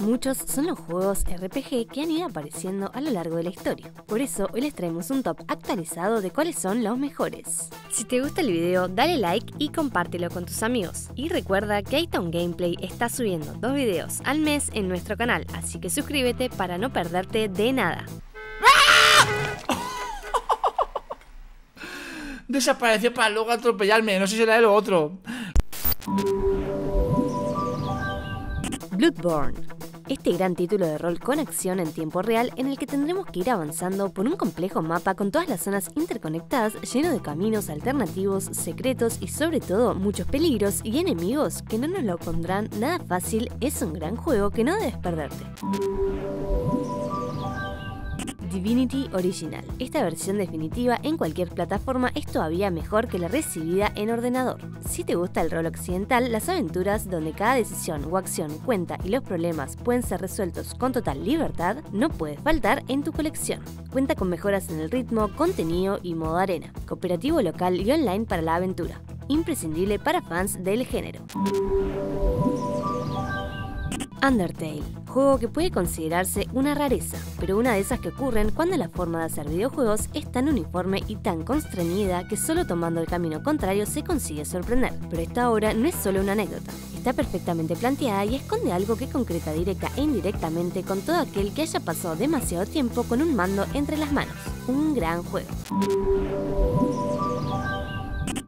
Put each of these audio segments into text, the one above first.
Muchos son los juegos RPG que han ido apareciendo a lo largo de la historia. Por eso hoy les traemos un top actualizado de cuáles son los mejores. Si te gusta el video, dale like y compártelo con tus amigos. Y recuerda que ITOWN Gameplay está subiendo 2 videos al mes en nuestro canal, así que suscríbete para no perderte de nada. Desapareció para luego atropellarme, no sé si era él o otro. Bloodborne. Este gran título de rol con acción en tiempo real en el que tendremos que ir avanzando por un complejo mapa con todas las zonas interconectadas, lleno de caminos alternativos, secretos y sobre todo muchos peligros y enemigos que no nos lo pondrán nada fácil, es un gran juego que no debes perderte. Divinity Original. Esta versión definitiva en cualquier plataforma es todavía mejor que la recibida en ordenador. Si te gusta el rol occidental, las aventuras donde cada decisión o acción cuenta y los problemas pueden ser resueltos con total libertad, no puede faltar en tu colección. Cuenta con mejoras en el ritmo, contenido y modo arena, cooperativo local y online para la aventura, imprescindible para fans del género. Undertale, juego que puede considerarse una rareza, pero una de esas que ocurren cuando la forma de hacer videojuegos es tan uniforme y tan constreñida que solo tomando el camino contrario se consigue sorprender. Pero esta obra no es solo una anécdota, está perfectamente planteada y esconde algo que concreta directa e indirectamente con todo aquel que haya pasado demasiado tiempo con un mando entre las manos. Un gran juego.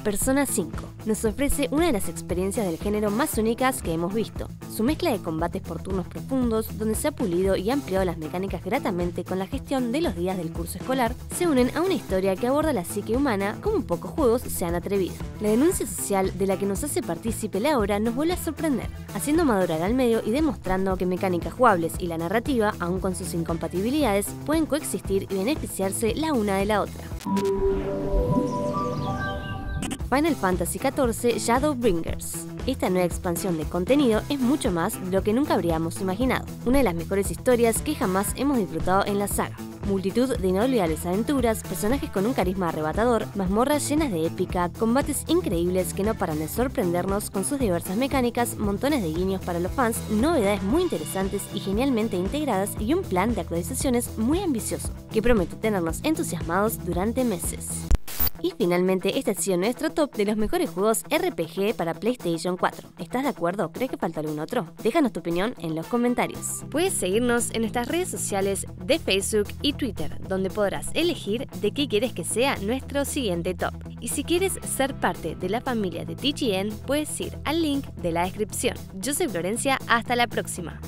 Persona 5 nos ofrece una de las experiencias del género más únicas que hemos visto. Su mezcla de combates por turnos profundos, donde se ha pulido y ampliado las mecánicas gratamente con la gestión de los días del curso escolar, se unen a una historia que aborda la psique humana como pocos juegos se han atrevido. La denuncia social de la que nos hace partícipe la obra nos vuelve a sorprender, haciendo madurar al medio y demostrando que mecánicas jugables y la narrativa, aun con sus incompatibilidades, pueden coexistir y beneficiarse la una de la otra. Final Fantasy XIV Shadowbringers. Esta nueva expansión de contenido es mucho más de lo que nunca habríamos imaginado. Una de las mejores historias que jamás hemos disfrutado en la saga. Multitud de inolvidables aventuras, personajes con un carisma arrebatador, mazmorras llenas de épica, combates increíbles que no paran de sorprendernos con sus diversas mecánicas, montones de guiños para los fans, novedades muy interesantes y genialmente integradas y un plan de actualizaciones muy ambicioso, que promete tenernos entusiasmados durante meses. Y finalmente, este ha sido nuestro top de los mejores juegos RPG para PlayStation 4. ¿Estás de acuerdo? ¿Crees que falta algún otro? Déjanos tu opinión en los comentarios. Puedes seguirnos en nuestras redes sociales de Facebook y Twitter, donde podrás elegir de qué quieres que sea nuestro siguiente top. Y si quieres ser parte de la familia de TGN, puedes ir al link de la descripción. Yo soy Florencia, hasta la próxima.